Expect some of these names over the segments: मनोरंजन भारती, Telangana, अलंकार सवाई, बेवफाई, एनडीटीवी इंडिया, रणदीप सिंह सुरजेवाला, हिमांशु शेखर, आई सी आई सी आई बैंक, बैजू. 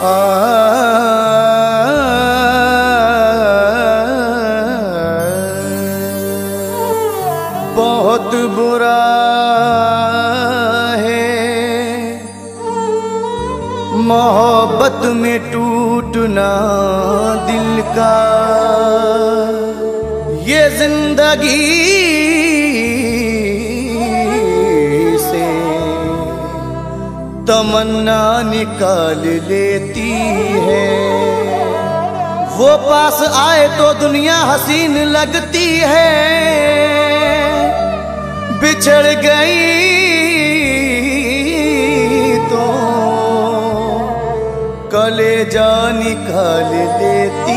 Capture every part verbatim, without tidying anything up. बहुत बुरा है मोहब्बत में टूटना दिल का, ये जिंदगी से तमन्ना निकाल लेती है। वो पास आए तो दुनिया हसीन लगती है, बिछड़ गई तो कलेजा निकाल लेती है।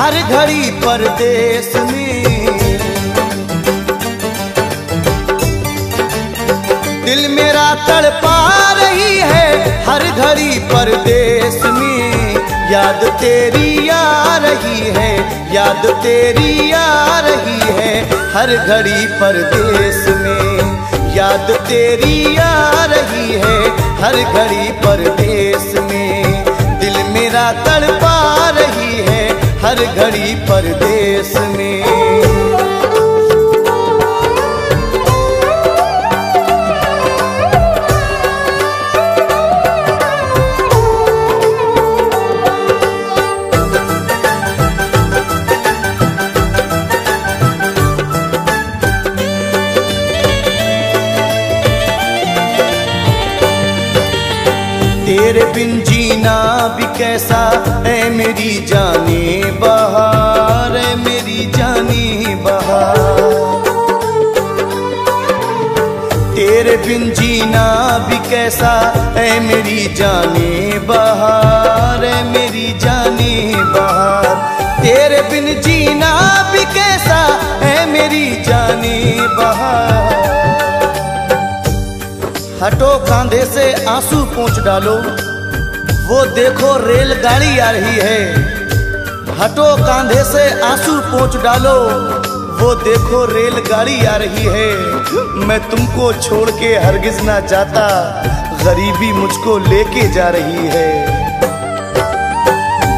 हर घड़ी परदेश में दिल मेरा तड़पा रही है, हर घड़ी परदेश में याद तेरी आ रही है, याद तेरी आ रही है, हर घड़ी परदेश में याद तेरी आ रही है, हर घड़ी परदेश में दिल मेरा तड़पा रही है, हर घड़ी परदेश में। तेरे बिन जीना भी कैसा ऐ मेरी जाने बहार, ऐ मेरी जाने बहार, तेरे बिन जीना भी कैसा ऐ मेरी जाने बहार, ऐ मेरी जाने बहार, तेरे बिन जीना भी कैसा ऐ मेरी जाने बहार। हटो कांधे से आंसू पोंछ डालो, वो देखो रेलगाड़ी आ रही है। हटो कांधे से आंसू पोंछ डालो, वो देखो रेलगाड़ी आ रही है। मैं तुमको छोड़ के हरगिज ना जाता, गरीबी मुझको लेके जा रही है।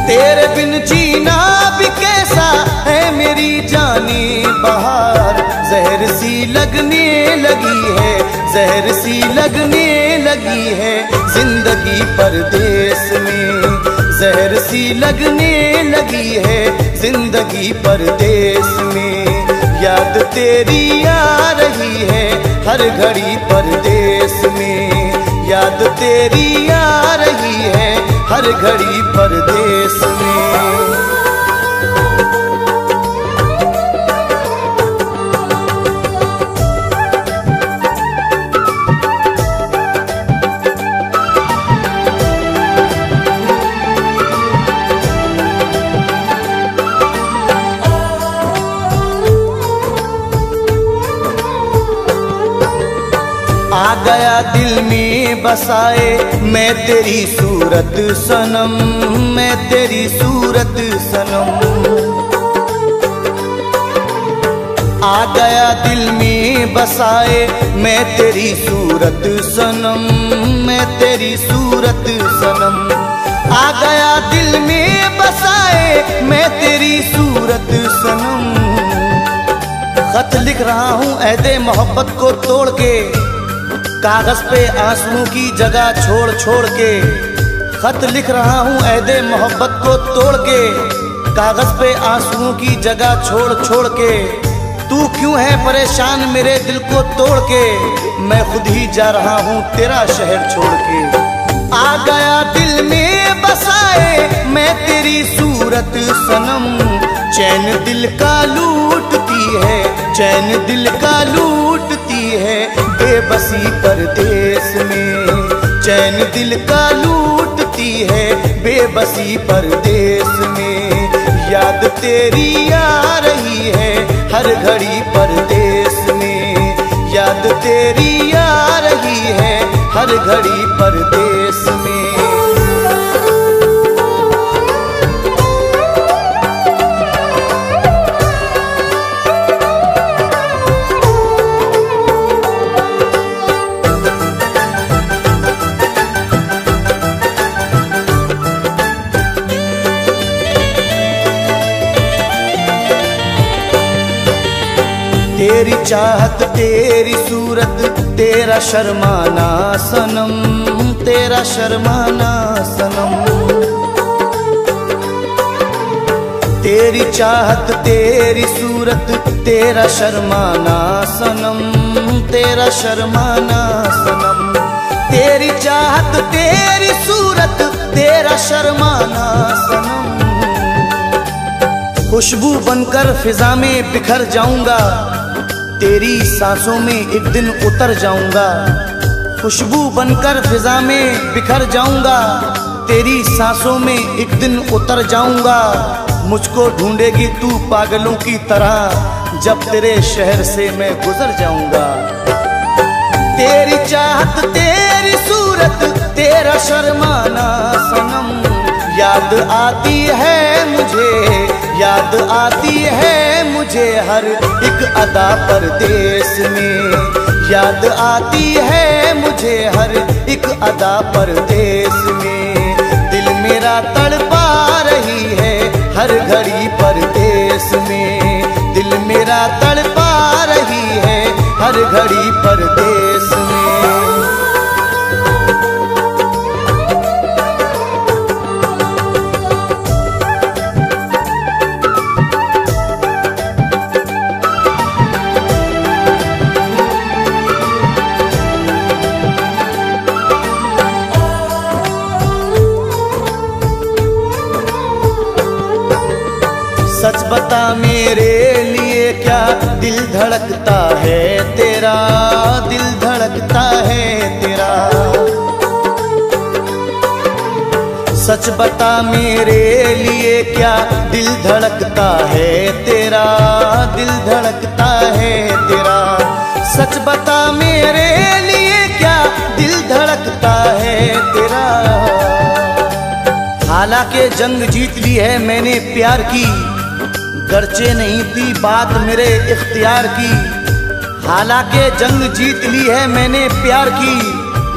तेरे बिन जीना भी कैसा है मेरी जाने बहार, जहर सी लगने लगी है, जहर सी लगने लगी है जिंदगी परदेश में, जहर सी लगने लगी है जिंदगी परदेश में, याद तेरी आ रही है हर घड़ी परदेश में, याद तेरी आ रही है हर घड़ी परदेश में। आ गया दिल में बसाए मैं तेरी सूरत सनम, मैं तेरी सूरत सनम, आ गया दिल में बसाए मैं तेरी सूरत सनम, मैं तेरी सूरत सनम, आ गया दिल में बसाए मैं तेरी सूरत सनम। खत लिख रहा हूँ ऐदे मोहब्बत को तोड़ के, कागज पे आंसुओं की जगह छोड़ छोड़ के, खत लिख रहा हूँ ऐदे मोहब्बत को तोड़ के, कागज पे आंसुओं की जगह छोड़ छोड़ के। तू क्यों है परेशान मेरे दिल को तोड़ के, मैं खुद ही जा रहा हूँ तेरा शहर छोड़ के। आ गया दिल में बसाए मैं तेरी सूरत सनम, चैन दिल का लूटती है, चैन दिल का लूटती है बेबसी परदेश में, चैन दिल का लूटती है बेबसी परदेश में। याद तेरी आ रही है हर घड़ी परदेश में, याद तेरी आ रही है हर घड़ी परदेश में। तेरी चाहत तेरी सूरत तेरा शर्माना सनम, तेरा शर्माना सनम। तेरी चाहत तेरी सूरत तेरा शर्माना सनम, तेरा शर्माना सनम। तेरी चाहत तेरी सूरत तेरा शर्माना सनम। खुशबू बनकर फिजा में बिखर जाऊंगा, तेरी सांसों में एक दिन उतर जाऊंगा। खुशबू बनकर फिजा में बिखर जाऊंगा, तेरी सांसों में एक दिन उतर जाऊंगा। मुझको ढूंढेगी तू पागलों की तरह, जब तेरे शहर से मैं गुजर जाऊंगा। तेरी चाहत तेरी सूरत तेरा शर्माना सनम। याद आती है मुझे, याद आती है मुझे हर एक अदा परदेश में, याद आती है मुझे हर एक अदा परदेश में। दिल मेरा तड़पा रही है हर घड़ी परदेश में, दिल मेरा तड़पा रही है हर घड़ी परदेश में। सच बता मेरे लिए क्या दिल धड़कता है तेरा, दिल धड़कता है तेरा। सच बता मेरे लिए क्या दिल धड़कता है तेरा, दिल धड़कता है तेरा। सच बता मेरे लिए क्या दिल धड़कता है तेरा। हालांकि जंग जीत ली है मैंने प्यार की, गर्चे नहीं थी बात मेरे इख्तियार की। हालांकि जंग जीत ली है मैंने प्यार की,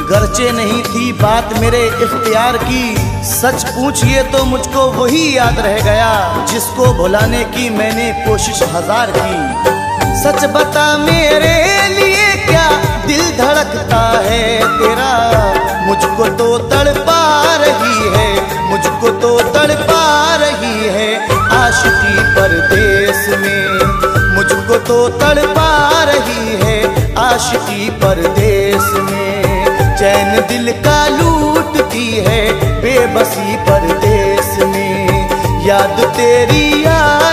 गर्चे नहीं थी बात मेरे इख्तियार की। सच पूछिए तो मुझको वही याद रह गया, जिसको भुलाने की मैंने कोशिश हजार की। सच बता मेरे लिए क्या दिल धड़कता है तेरा। मुझको तो तड़पा रही है, मुझको तो तड़पा रही है आशिकी परदेश में, मुझको तो तड़पा रही है आशिकी परदेश में। चैन दिल का लूटती है बेबसी परदेश में, याद तेरी आ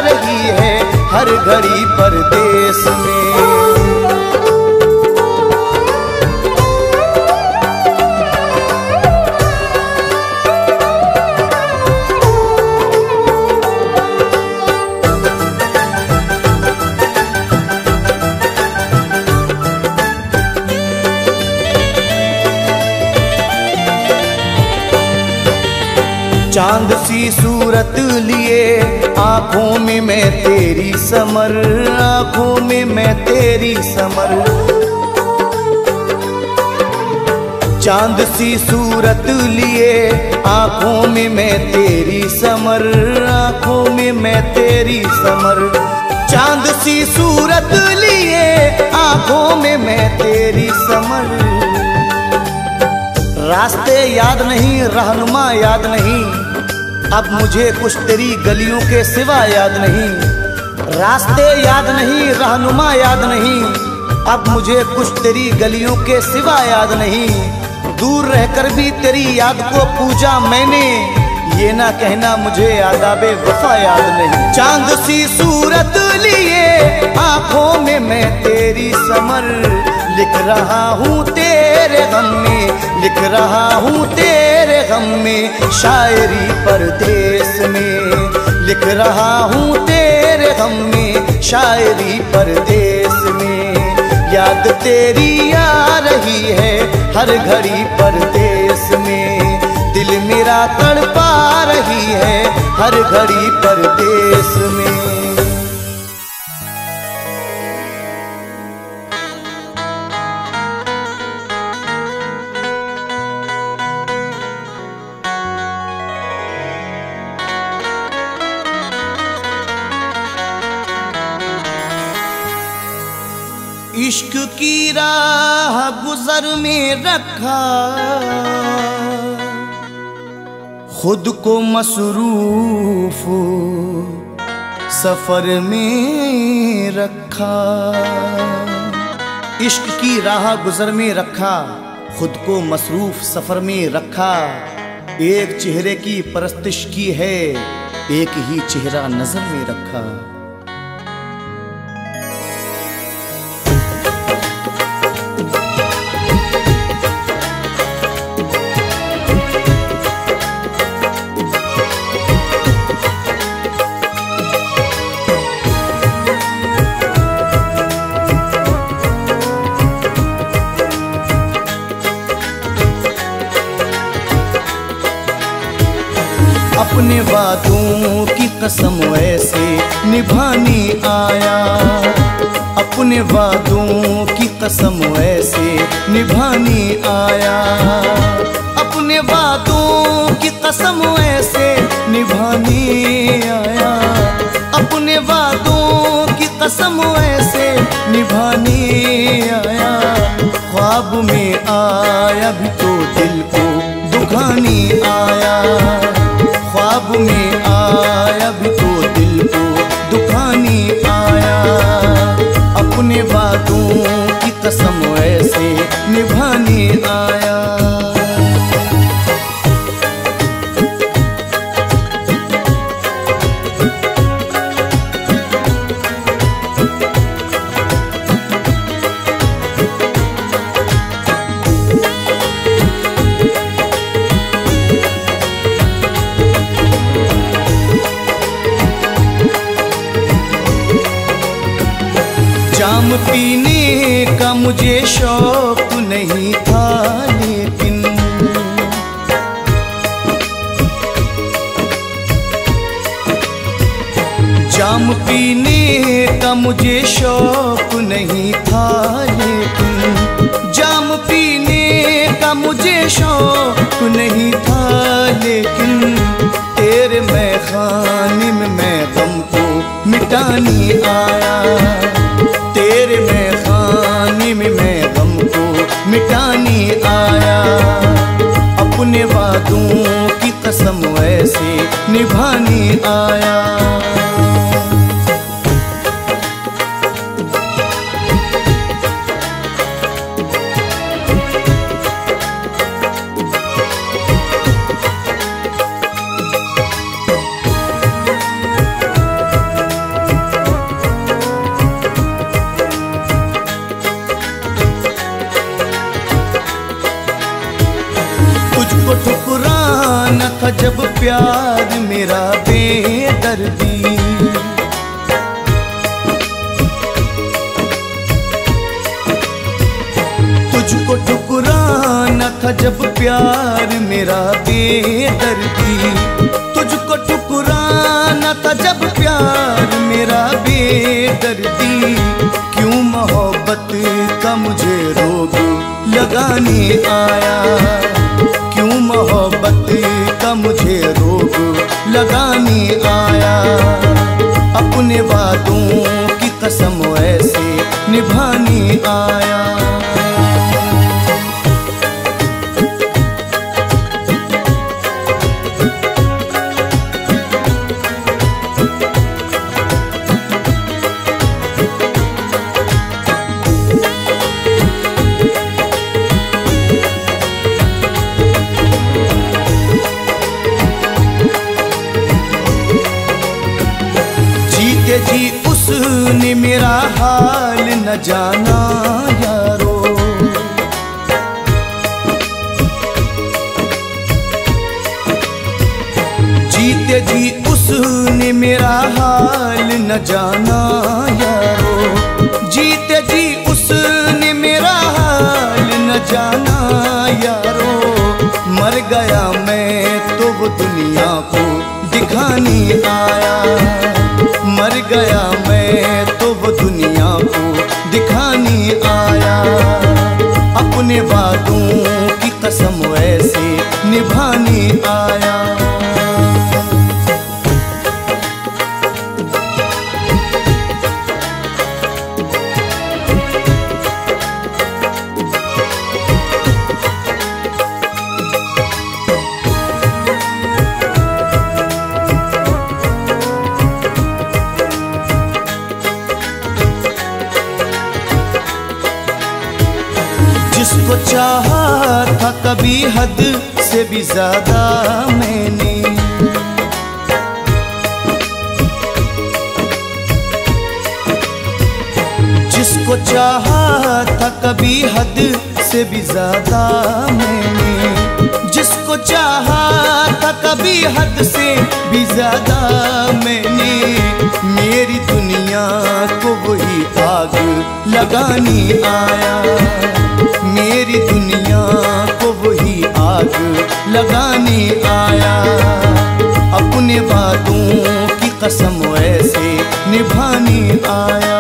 रही है हर घड़ी परदेश में। चांद सी सूरत लिए आंखों में मैं तेरी समर, आंखों में मैं तेरी समर। चांद सी सूरत लिए आंखों में मैं तेरी समर, आंखों में मैं तेरी समर। चांद सी सूरत लिए आंखों में मैं तेरी समर। रास्ते याद नहीं रहनुमा याद नहीं, अब मुझे कुछ तेरी गलियों के सिवा याद नहीं। रास्ते याद नहीं रहनुमा याद नहीं, अब मुझे कुछ तेरी गलियों के सिवा याद नहीं। दूर रहकर भी तेरी याद को पूजा मैंने, ये ना कहना मुझे आदाबे वफा याद नहीं। चांद सी सूरत लिए आंखों में मैं तेरी समर, लिख रहा हूँ तेरे गम में, लिख रहा हूँ तेरे गम में शायरी परदेस में, लिख रहा हूँ तेरे गम में शायरी परदेस में। याद तेरी आ रही है हर घड़ी परदेस में, दिल मेरा तड़पा रही है हर घड़ी परदेस में। इश्क की राह गुजर में रखा खुद को मसरूफ सफर में रखा, इश्क की राह गुजर में रखा खुद को मसरूफ सफर में रखा। एक चेहरे की परस्तिश की है एक ही चेहरा नजर में रखा। अपने वादों की कसम ऐसे निभाने आया, अपने वादों की कसम ऐसे निभाने आया, अपने वादों की कसम ऐसे निभाने आया, अपने वादों की कसम ऐसे निभाने आया। ख्वाब में आया भी तो दिल को दुखाने आया, ख्वाब में आया भी तो दिल को दुखाने आया। अपने वादों की कसम ऐसे निभाने आया। जाम पीने का मुझे शौक नहीं था लेकिन, जाम पीने का मुझे शौक नहीं था लेकिन, जाम पीने का मुझे शौक नहीं था लेकिन, तेरे मैखाने में मैं गम को मिटाने आया, तेरे मैखाने में मैं गम को मिटाने आया। अपने वादों की कसम ऐसे निभाने आया। ठुकराना था जब प्यार मेरा बेदर्दी, तुझको ठुकराना था जब प्यार मेरा बेदर्दी, तुझको ठुकराना था जब प्यार मेरा बेदर्दी। क्यों मोहब्बत का मुझे रोग लगाने आया, क्यों मोहब्बत का मुझे रोग लगाने आया। अपने वादों की कसम ऐसे निभाने आया। जी उसने मेरा हाल न जाना यारो, न जाना यारो, जीते जी उसने मेरा हाल न जाना यारो। मर गया मैं तो वो दुनिया को दिखाने आया, मर गया मैं तो वो दुनिया को दिखाने आया। अपने वादों की कसम ऐसे निभाने आया। जिसको चाहा था कभी हद से भी ज्यादा मैंने, जिसको चाहा था कभी हद से भी ज्यादा मैंने, जिसको चाहा था कभी हद से भी ज्यादा मैंने। मेरी दुनिया को वही आग लगाने आया, मेरी दुनिया को वही आग लगाने आया। अपने वादों की कसम ऐसे निभाने आया।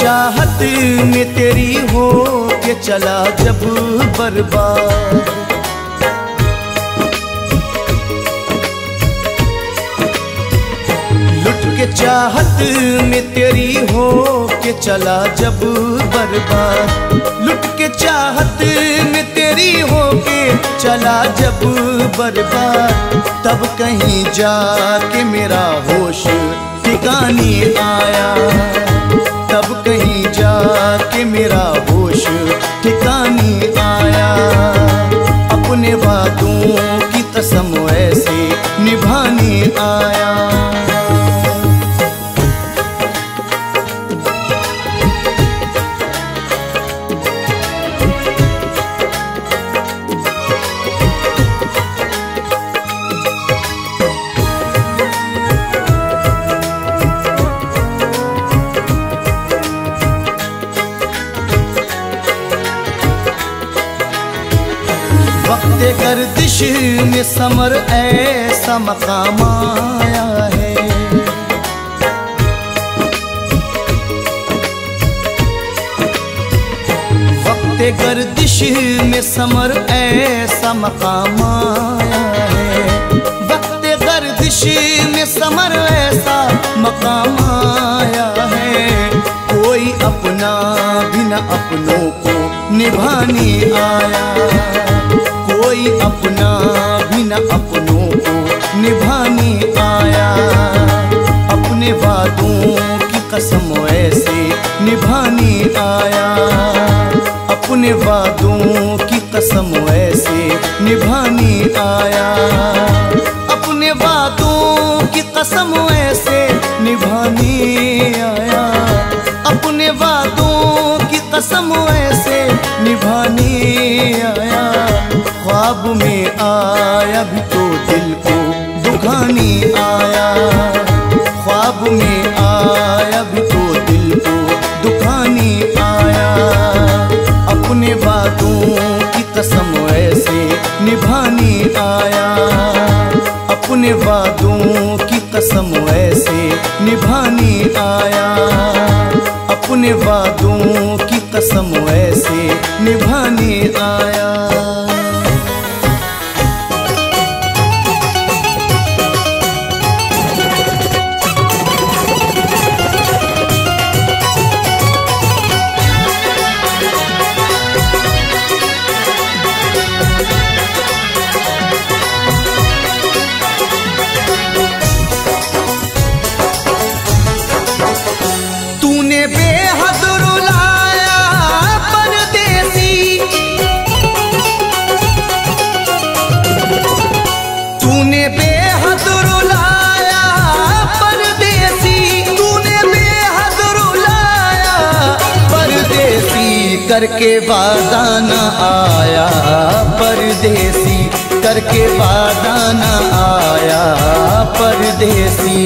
चाहत में तेरी हो के चला जब बर्बाद, लुट के चाहत में तेरी हो के चला जब बर्बाद, लुट के चाहत में तेरी हो के चला जब बर्बाद। तब कहीं जाके मेरा होश ठिकाने आया, तब कहीं जाके मेरा होश ठिकाने आया। अपने वादों की कसम ऐसे निभाने आया। वक्ते गर्दिश में समर ऐसा मकाम आया है, वक्ते गर्दिश में समर ऐसा मकाम आया है, वक्ते गर्दिश में समर ऐसा मकाम आया है। कोई अपना भी न अपनों को निभाने आया, कोई अपना भी न अपनों को निभाने आया। अपने वादों की कसम ऐसे निभाने आया, अपने वादों की कसम ऐसे निभाने आया। अपने वादों की कसम ऐसे निभाने आया, अपने वादों की कसम ऐसे निभाने आया। ख्वाब में आया भी तो दिल को दुखाने आया, ख्वाब में आया भी तो दिल को दुखाने आया। अपने वादों की कसम ऐसे निभाने आया, अपने वादों की कसम ऐसे निभाने आया। अपने वादों की कसम ऐसे निभाने आया। बेहद रुलाया परदेसी करके वादा न आया परदेसी, करके वादा न आया परदेसी।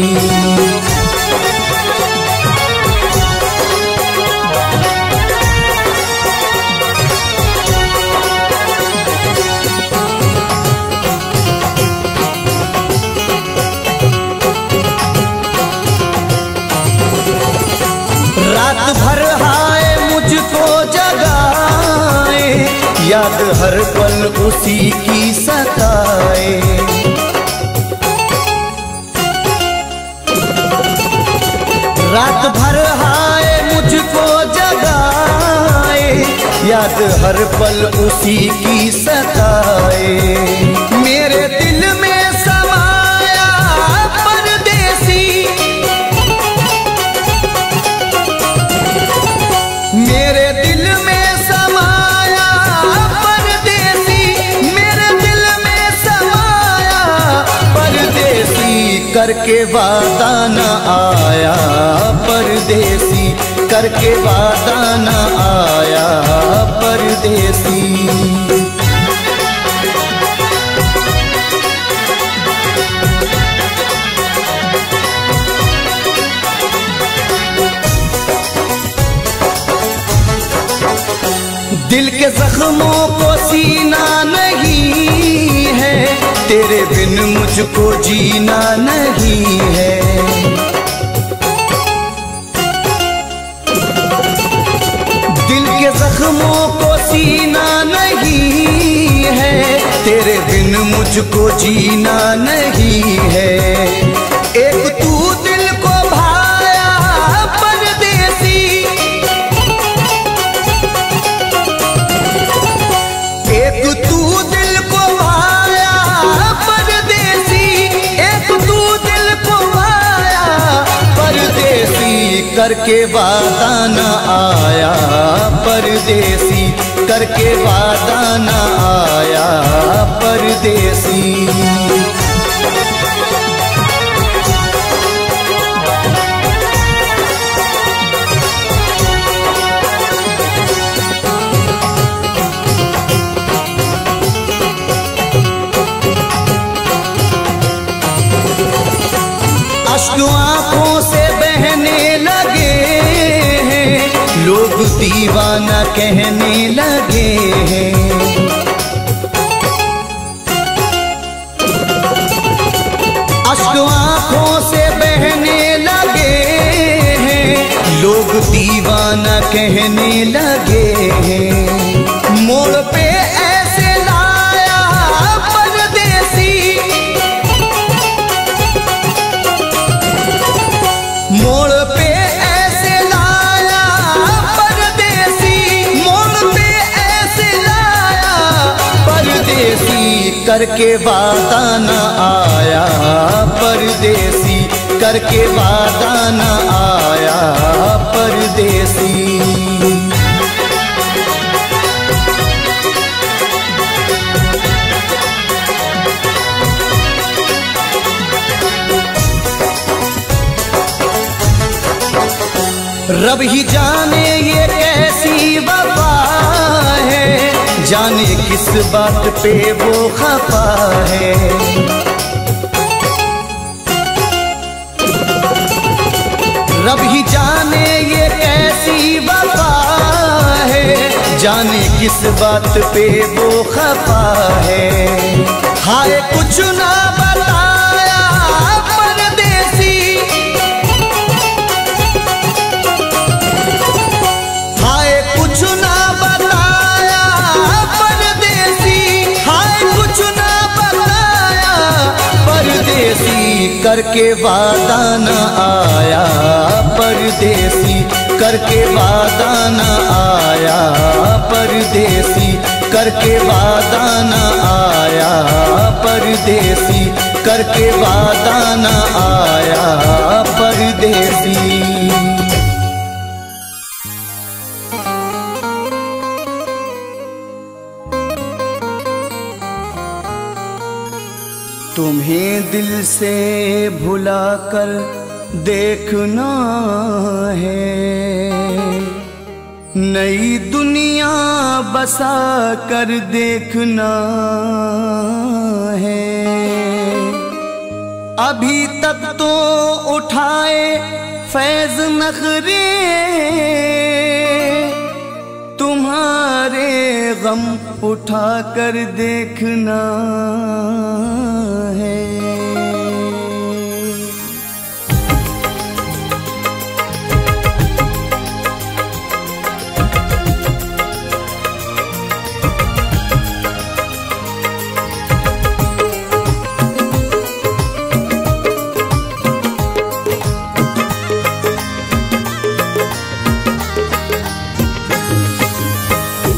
याद हर पल उसी की सताए, रात भर आए मुझको जगाए, याद हर पल उसी की सताए। मेरे दिल में समाया परदेसी, मेरे दिल में समाया करके वादा न आया परदेसी, करके वादा न आया परदेसी। दिल के जख्मों को सीना नहीं है, तेरे बिन मुझको जीना नहीं है। दिल के जख्मों को सीना नहीं है, तेरे बिन मुझको जीना नहीं है। एक तू दिल को भाया परदेसी, करके वादा न आया परदेसी, करके वादा न आया परदेसी। अश्क आँखों से बहने लगे हैं, लोग दीवाना कहने लगे हैं। अश्क आँखों से बहने लगे हैं, लोग दीवाना कहने लगे हैं। मोड़ पे ऐसे लाया परदेसी, मोड़ पे ऐसे लाया परदेसी, मोड़ पे ऐसे लाया परदेसी। करके वादा न आया परदेसी, करके वादा न आया परदेसी। रब ही जाने ये कैसी वफा है, जाने किस बात पे वो खफा है। रब ही जाने ये कैसी वफा है, जाने किस बात पे वो खफा है। हाय कुछ ना बताया परदेसी, करके वादा न आया परदेसी, करके वादा न आया परदेसी, करके वादा न आया परदेसी, करके वादा न आया परदेसी। तुम्हें दिल से भुला कर देखना है, नई दुनिया बसा कर देखना है। अभी तक तो उठाए फैज नखरे तुम्हारे गम उठा कर देखना है।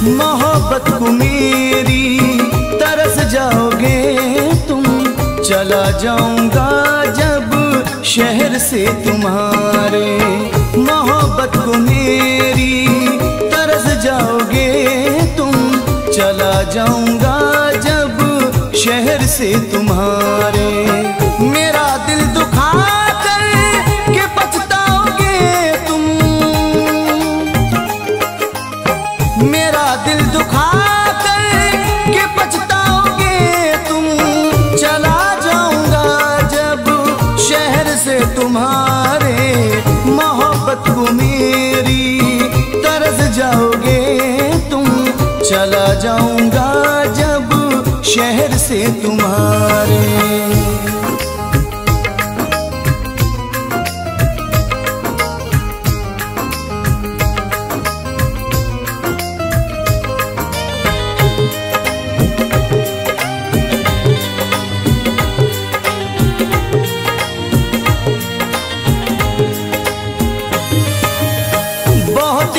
मोहब्बत को मेरी तरस जाओगे तुम, चला जाऊंगा जब शहर से तुम्हारे। मोहब्बत को मेरी तरस जाओगे तुम, चला जाऊंगा जब शहर से तुम्हारे। मेरा दिल दुखा तुम्हारे। मोहब्बत को मेरी तरस जाओगे तुम, चला जाऊंगा जब शहर से तुम्हारे।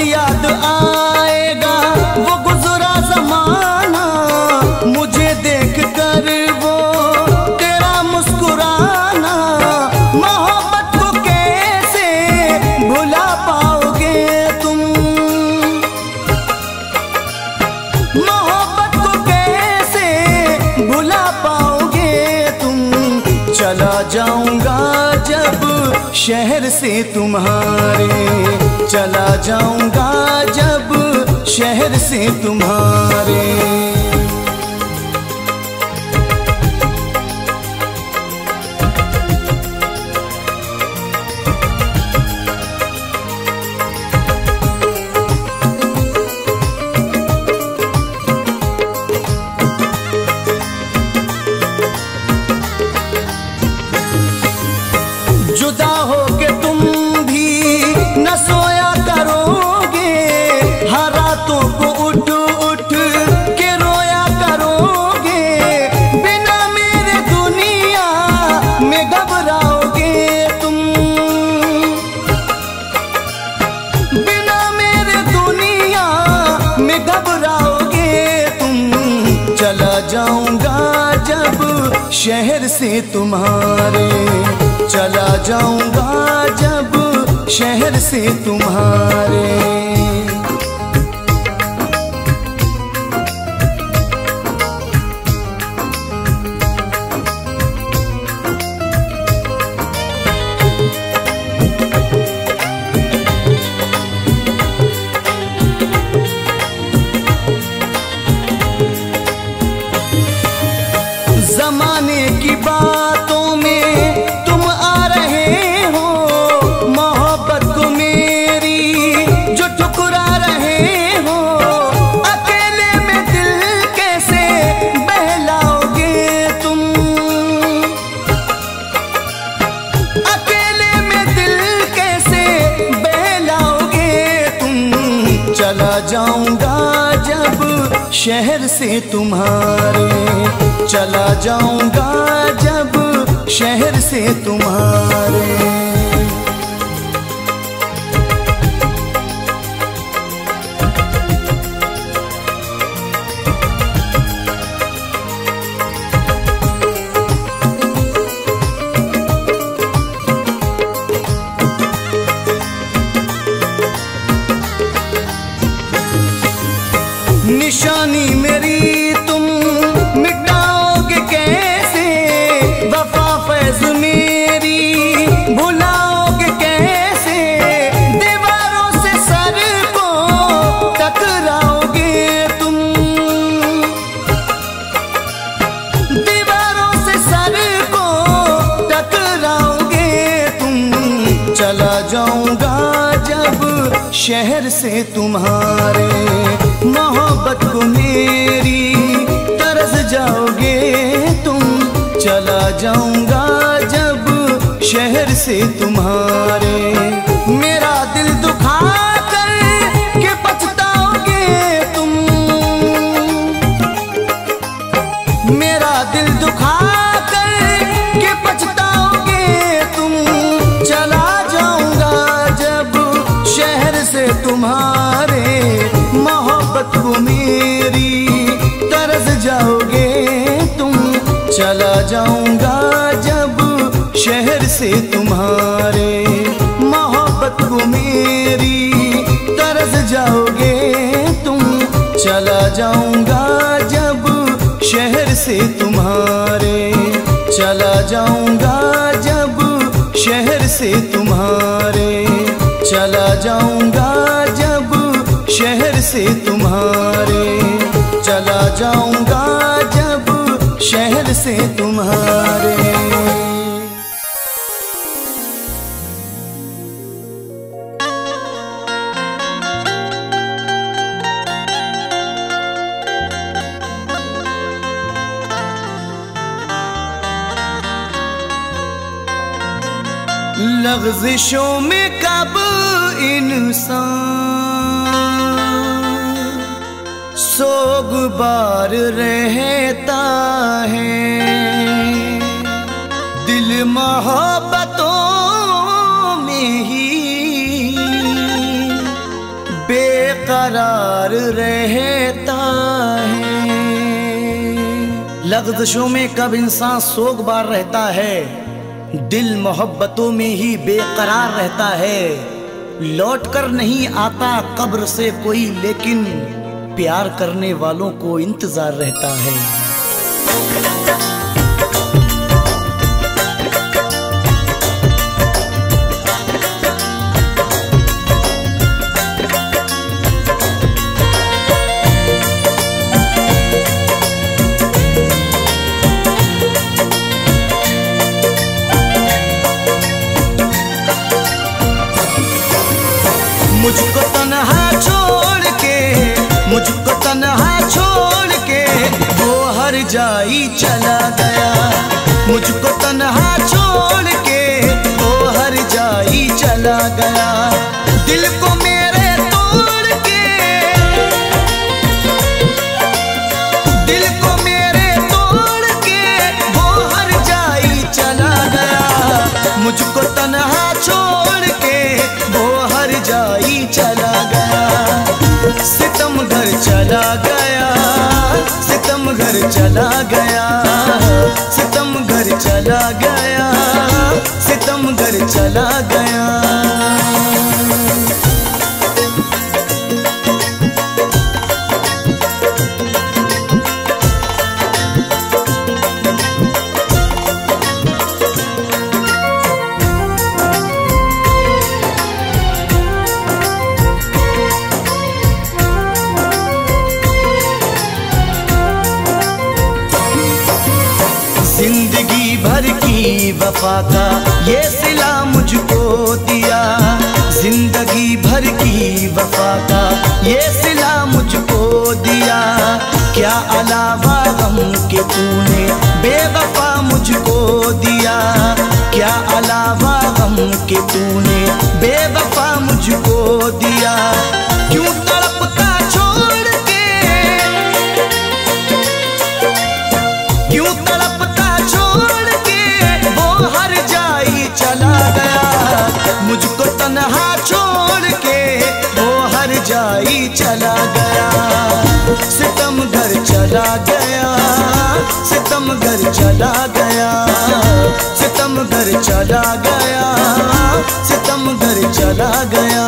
याद आएगा वो गुजरा जमाना, मुझे देख कर वो तेरा मुस्कुराना। मोहब्बत को कैसे भुला पाओगे तुम, मोहब्बत को कैसे भुला पाओगे तुम। चला जाऊंगा जब शहर से तुम्हारे, चला जाऊंगा जब शहर से तुम्हारे। जुदा होके तुम भी न सोया जाऊंगा जब शहर से तुम्हारे, चला जाऊंगा जब शहर से तुम्हारे। जमाने की बातों में तुम आ रहे हो, मोहब्बत को मेरी जो ठुकरा रहे हो। अकेले में दिल कैसे बहलाओगे तुम, अकेले में दिल कैसे बहलाओगे तुम। चला जाऊंगा जब शहर से तुम्हारे, चला जाऊंगा जब शहर से तुम्हारे। निशानी मेरी तुम मिटाओगे कैसे, वफा फैज़ मेरी शहर से तुम्हारे मोहब्बत को मेरी तरस जाओगे तुम, चला जाऊंगा जब शहर से तुम्हारे। मेरा दिल दुखा कर के पछताओगे तुम, मेरा दिल दुखा कर के पछताओगे तुम, चला जाऊंगा जब शहर से तुम्हारे मोहब्बत को मेरी तरस जाओगे तुम, चला जाऊंगा जब शहर से तुम्हारे मोहब्बत को मेरी तरस जाओगे तुम, चला जाऊंगा जब शहर से तुम्हारे, चला जाऊंगा जब शहर से तुम्हारे, चला जाऊंगा जब शहर से तुम्हारे, चला जाऊंगा जब शहर से तुम्हारे। लग़ज़िशों में कब इंसान सोगबार रहता है, दिल मोहब्बतों में ही बेकरार रहता है। लग़ज़िशों में कब इंसान सोगबार रहता है, दिल मोहब्बतों में ही बेकरार रहता है। लौट कर नहीं आता कब्र से कोई, लेकिन प्यार करने वालों को इंतजार रहता है। मुझको तन्हा छोड़ के, मुझको तन्हा छोड़ के वो हर जाई चला गया, मुझको तन्हा छोड़ के वो हर जाई चला गया, दिल को मेरे तोड़ के, दिल को मेरे तोड़ के वो हर जाई चला गया, मुझको तन्हा छोड़ के वो हर जाई चला गया। सितम घर चला गया, सितम घर चला गया, सितम घर चला गया, सितम घर चला गया। जिंदगी भर की वफा का ये सिला मुझको दिया, जिंदगी भर की वफा का ये सिला मुझको दिया, क्या अलावा गम के तूने बेवफा मुझको दिया, क्या अलावा गम के तूने बेवफा मुझको दिया, क्यों तड़पता छोड़ के, क्यों मुझको तन्हा छोड़ के वो हर जाई चला गया। सितम घर चला गया, सितम घर चला गया, सितम घर चला गया, सितम घर चला गया।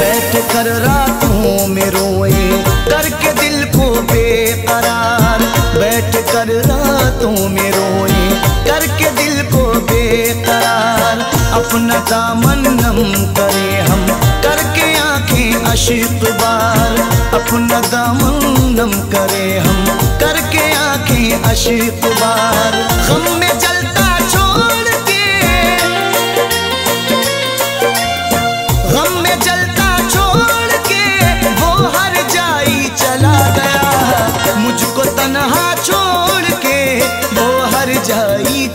बैठ कर रातों में रोए करके दिल को बेकरार, बैठ कर रातों में रोए करके दिल को बेकरार। अपना दामन नम करे हम करके आंखें अश्क बार, अपना दामन नम करे हम करके आंखें अश्क बार। गम में जलता छोड़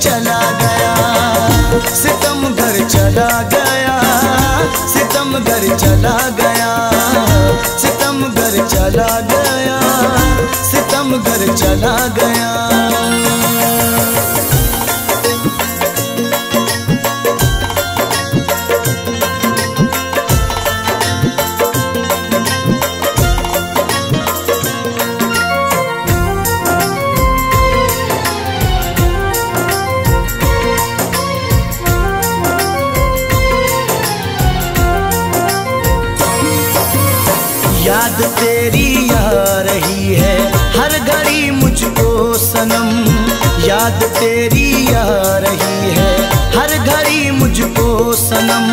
चला गया सितम घर, चला गया सितम घर, चला गया सितम घर, चला गया सितम घर, चला गया। याद तेरी आ रही है हर घड़ी मुझको सनम, याद तेरी आ रही है हर घड़ी मुझको सनम।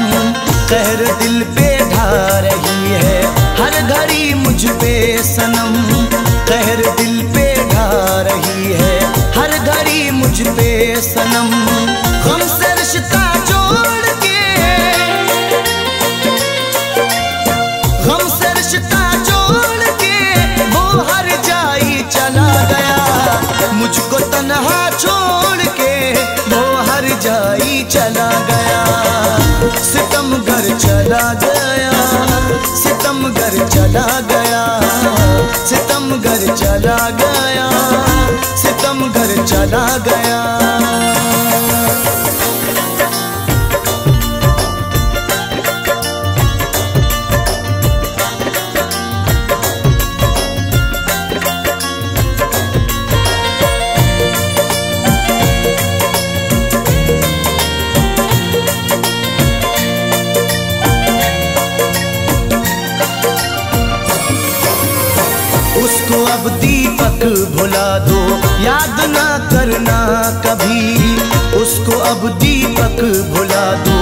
कहर दिल पे ढा रही है हर घड़ी मुझ पे सनम, कहर दिल पे ढा रही है हर घड़ी मुझ पे सनम। गम से रिश्ता जोड़ के, गम से रिश्ता मुझको तन्हा छोड़ के वो हर जाई चला गया सितम घर, चला गया सितम घर, चला गया सितम घर, चला गया सितम घर, चला गया। उसको अब दीपक भुला दो याद ना करना कभी, उसको अब दीपक भुला दो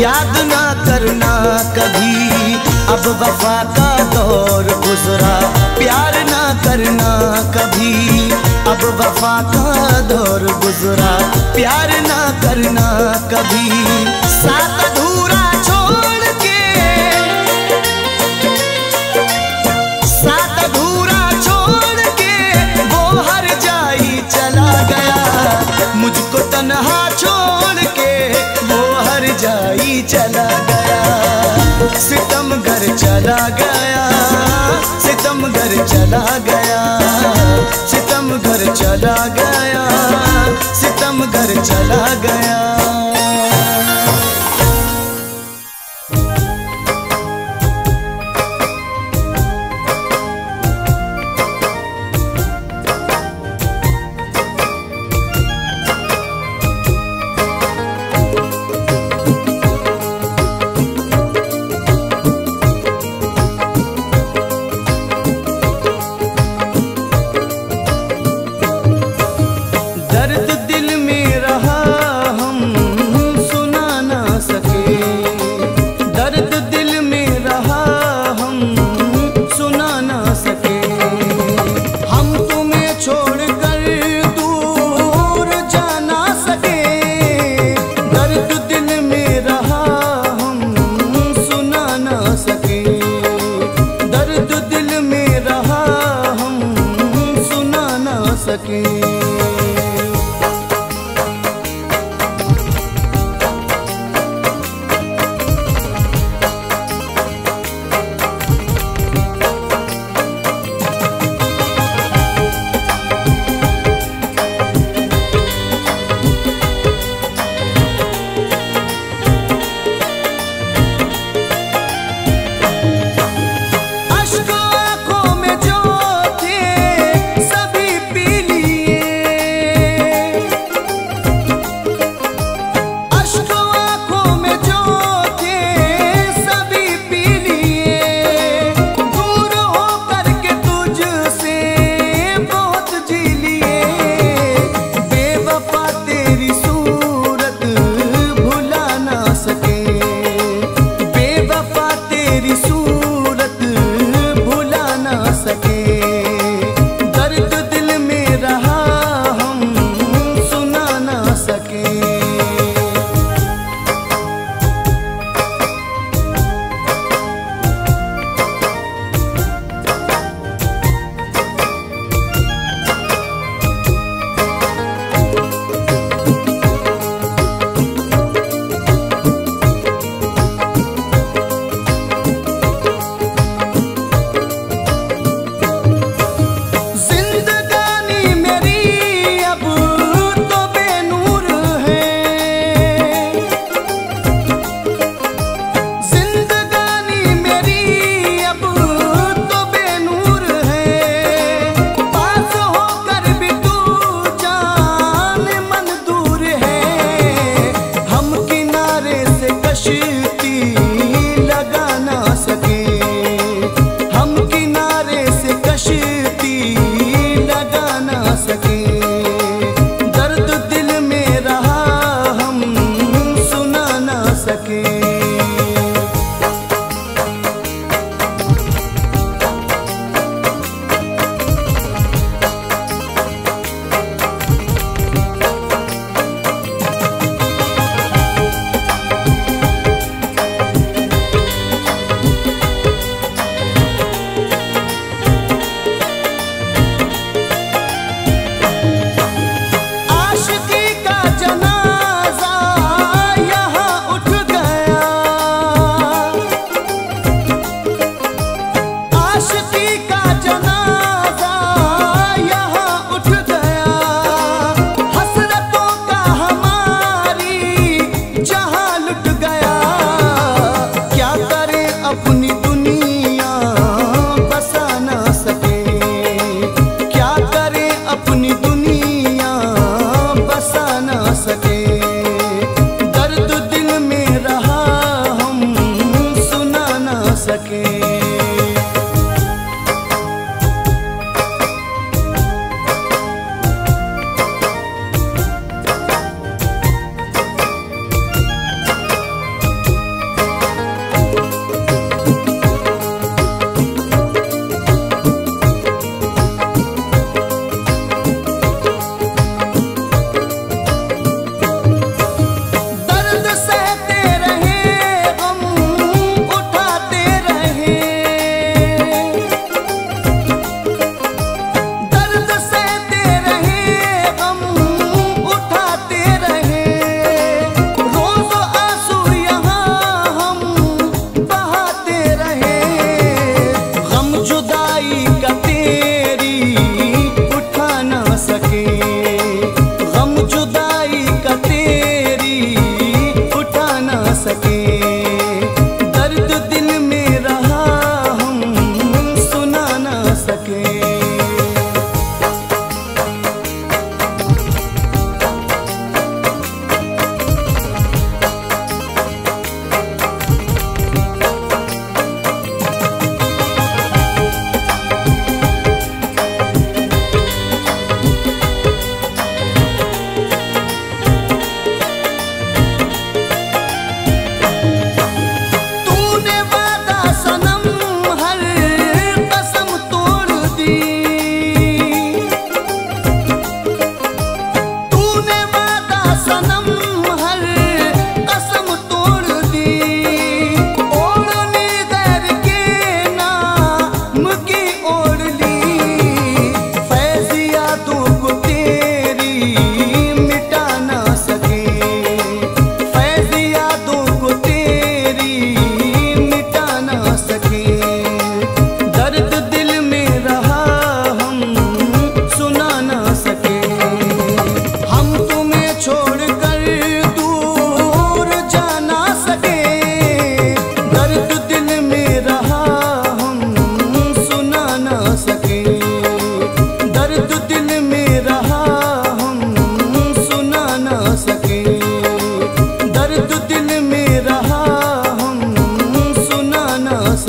याद ना करना कभी। अब वफा का दौर गुजरा प्यार ना करना कभी, अब वफा का दौर गुजरा प्यार ना करना कभी। साथ अधूरा छोड़ के, साथ अधूरा मुझको तन्हा छोड़ के वो हर जाई चला गया सितम घर, चला गया सितम घर, चला गया सितम घर, चला गया सितम घर, चला गया। दर्द दिल में रहा हम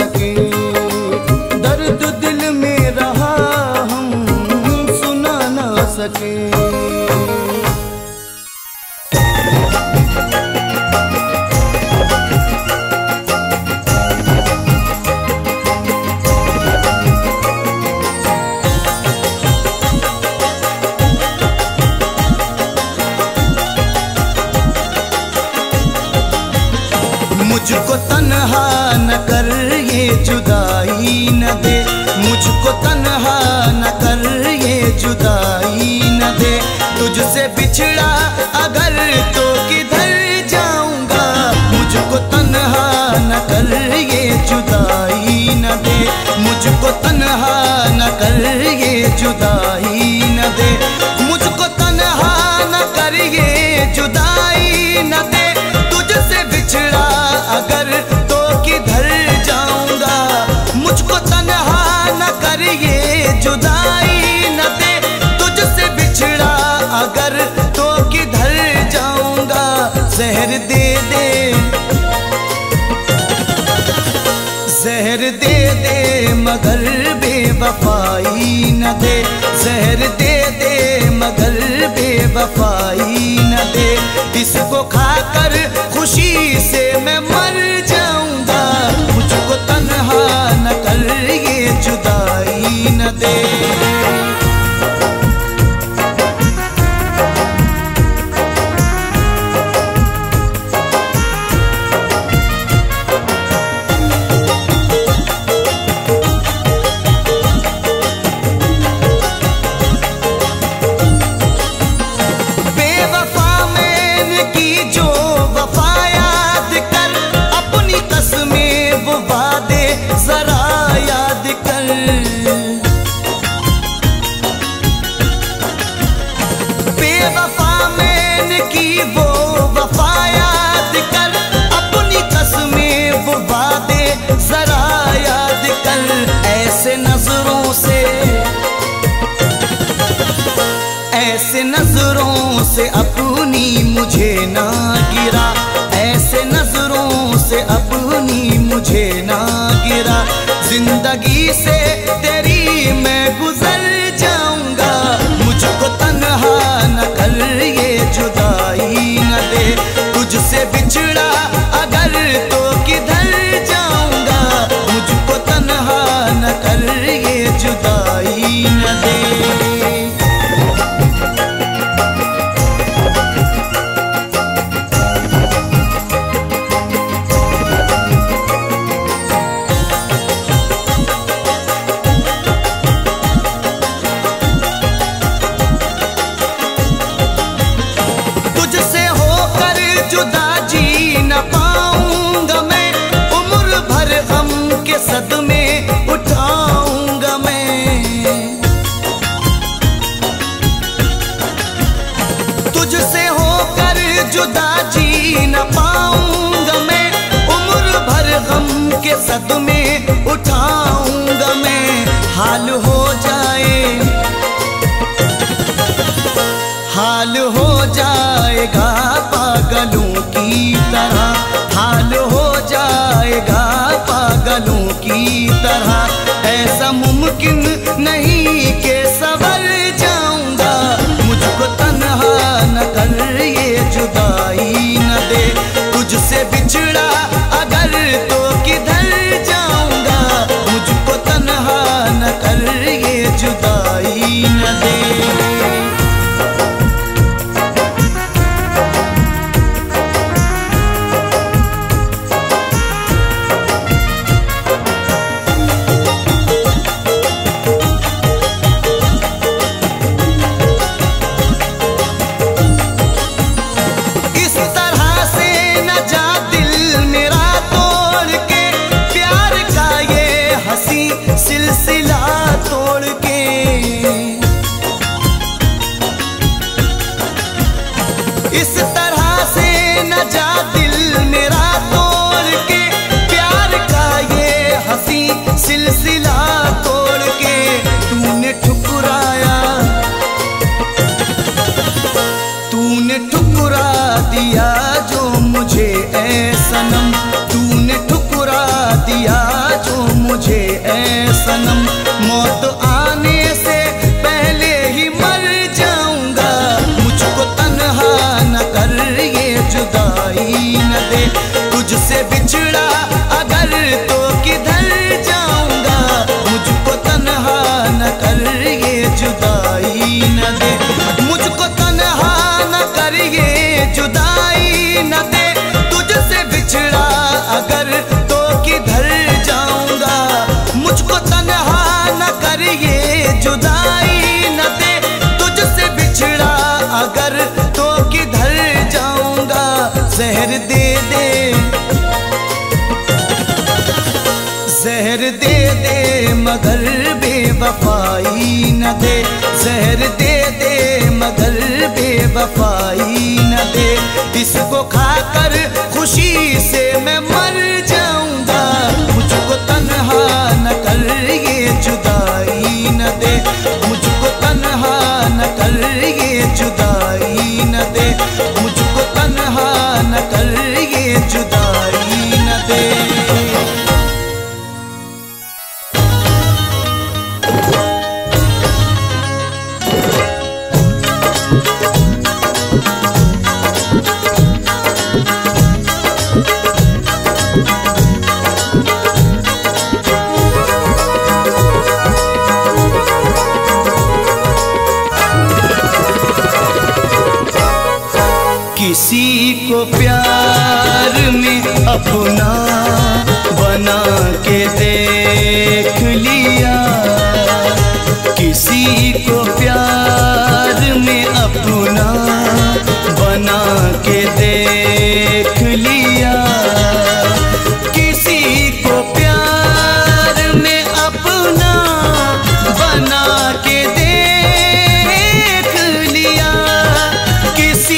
सके। दर्द दिल में रहा हम सुना ना सके। मुझको तन्हा न कर ये जुदाई न दे, मुझको तन्हा न कर ये जुदाई न दे। तुझसे बिछड़ा अगर तो किधर जाऊंगा, मुझको तन्हा न कर ये जुदाई न दे, मुझको तन्हा न कर ये जुदाई न दे, मुझको तन्हा न कर ये जुदाई न दे। तुझसे बिछड़ा अगर तो किधर जाऊंगा, मुझको तन्हा न कर ये जुदाई न दे। तुझसे बिछड़ा अगर तो किधर जाऊंगा, जहर दे दे, जहर दे दे मगर बेवफाई न दे, जहर दे दे मगर बेवफाई न दे। इसको खाकर खुशी से मैं मर जाऊंगा, मुझको तन्हा न कर ये जुदाई न दे। ऐसे नजरों से अपनी मुझे ना गिरा, ऐसे नजरों से अपनी मुझे ना गिरा। जिंदगी से तेरी मैं गुजर जाऊंगा, मुझको तन्हा न कर ये जुदाई न दे। तुझसे बिछड़ा अगर तो किधर जाऊंगा, मुझको तन्हा न कर ये जुदाई न दे। जुदा जी न पाऊंगा मैं, उम्र भर गम के सदमे उठाऊंगा मैं। हाल हो जाए, हाल हो जाएगा पागलों की तरह, हाल हो जाएगा पागलों की तरह। ऐसा मुमकिन नहीं के सवर जाऊंगा, मुझको तन्हा न कर ये जुदाई न दे। तुझसे बिछड़ा अगर तो किधर जाऊंगा, मुझको तन्हा न कर ये जुदाई न दे। सिलसिला तोड़ के, इस तरह से न जा दिल मेरा तोड़ के, प्यार का ये हंसी सिलसिला तोड़ के। तूने ठुकराया, तूने ठुकरा दिया जो मुझे ऐ सनम, तूने ठुकरा दिया जो जहर दे दे मगर बेवफाई न दे, जहर दे दे मगर बेवफाई न दे। इसको खाकर खुशी से मैं मर जाऊंगा, मुझको तन्हा न कर ये जुदाई न दे, मुझको तन्हा न कर ये जुदाई न दे, मुझको तन्हा न कर ये जुदाई न दे। किसी को प्यार में अपना बना के देख लिया, किसी को प्यार में अपना बना के देख लिया, किसी को प्यार में अपना बना के देख लिया, किसी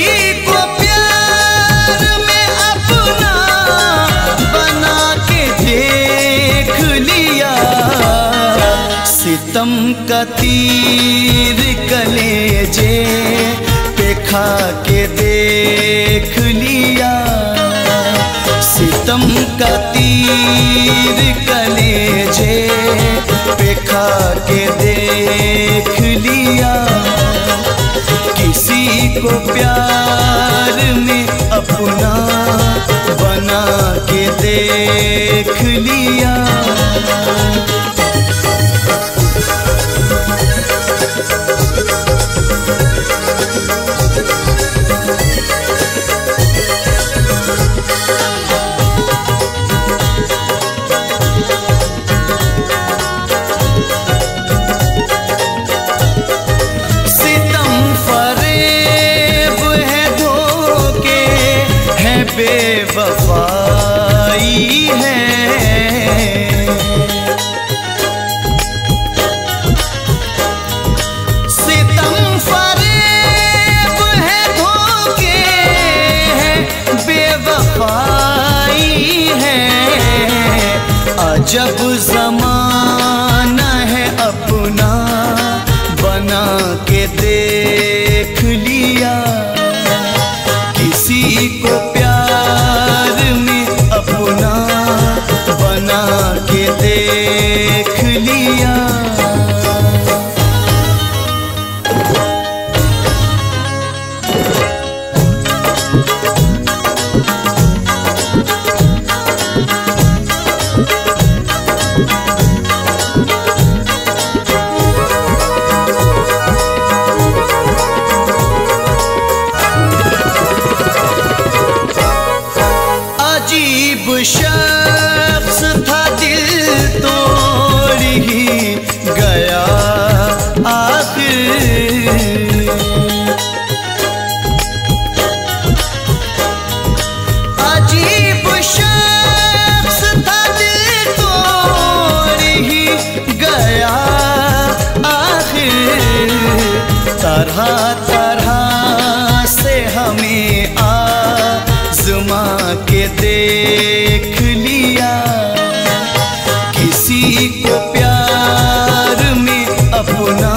सितम का तीर कलेजे पे खा के देख लिया, सितम का तीर कलेजे पे खा के देख लिया, किसी को प्यार में अपना बना के देख लिया। बेवफाई है सितम फरेब है धोखे है बेवफाई है। अजब ज़माना है अपना बना के देख लिया, किसी को देख लिया। अजीब शख्स था दिल तोड़ ही गया आखिर, अजीब शख्स था दिल तोड़ ही गया आखिर। तरह तरह से हमें आज़मा के देख लिया, किसी को प्यार में अपना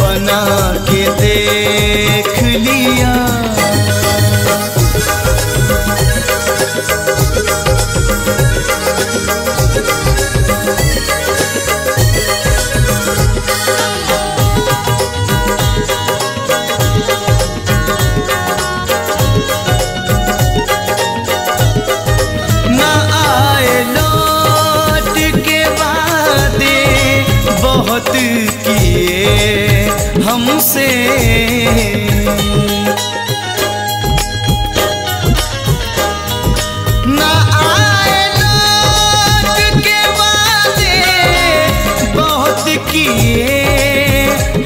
बना के देख लिया। बहुत किए हमसे ना आए लौट के वादे, बहुत किए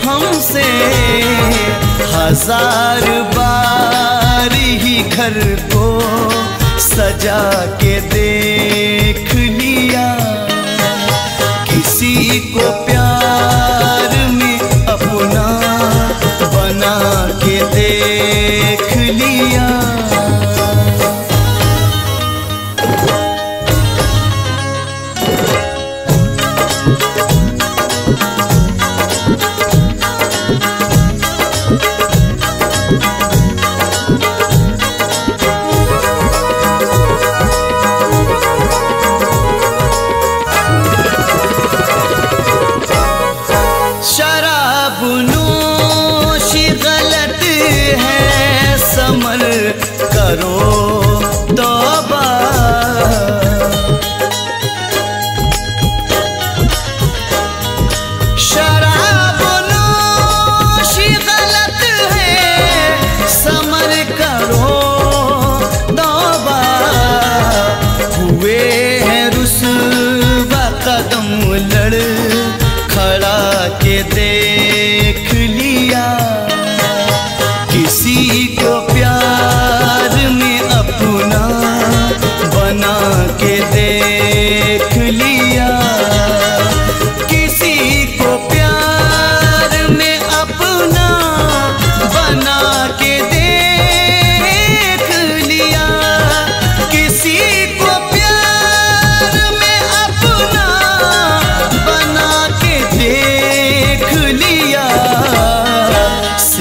हमसे। हजार बार ही घर को सजा के देख लिया, को प्यार में अपना बना के देख लिया।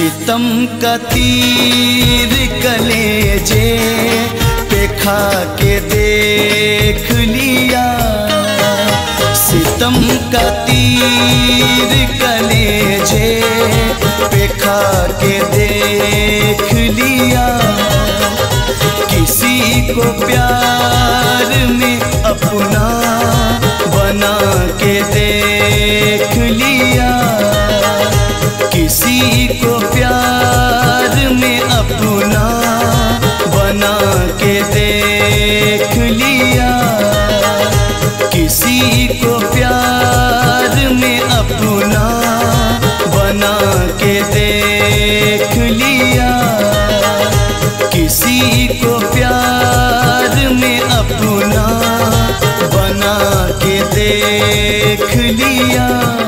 सितम का तीर कलेजे पे खा के देख लिया। सितम का तीर कलेजे पे खा के देख लिया। किसी को प्यार में अपना बना के देख लिया। किसी को प्यार में अपना बना के देख लिया। किसी को प्यार में अपना बना के देख लिया। किसी को प्यार में अपना बना के देख लिया।